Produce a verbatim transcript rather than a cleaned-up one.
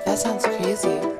That sounds crazy.